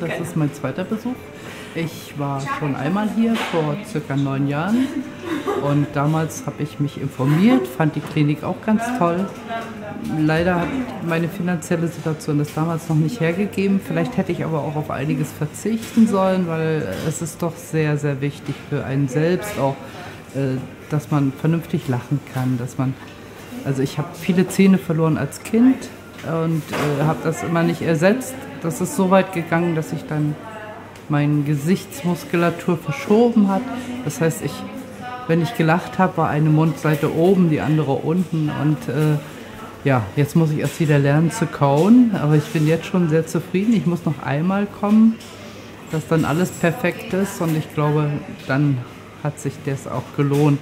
Das ist mein zweiter Besuch. Ich war schon einmal hier vor circa 9 Jahren und damals habe ich mich informiert, fand die Klinik auch ganz toll. Leider hat meine finanzielle Situation das damals noch nicht hergegeben. Vielleicht hätte ich aber auch auf einiges verzichten sollen, weil es ist doch sehr, sehr wichtig für einen selbst auch, dass man vernünftig lachen kann, dass man, also ich habe viele Zähne verloren als Kind und habe das immer nicht ersetzt. Das ist so weit gegangen, dass ich dann meine Gesichtsmuskulatur verschoben hat. Das heißt, wenn ich gelacht habe, war eine Mundseite oben, die andere unten. Und ja, jetzt muss ich erst wieder lernen zu kauen. Aber ich bin jetzt schon sehr zufrieden. Ich muss noch einmal kommen, dass dann alles perfekt ist. Und ich glaube, dann hat sich das auch gelohnt.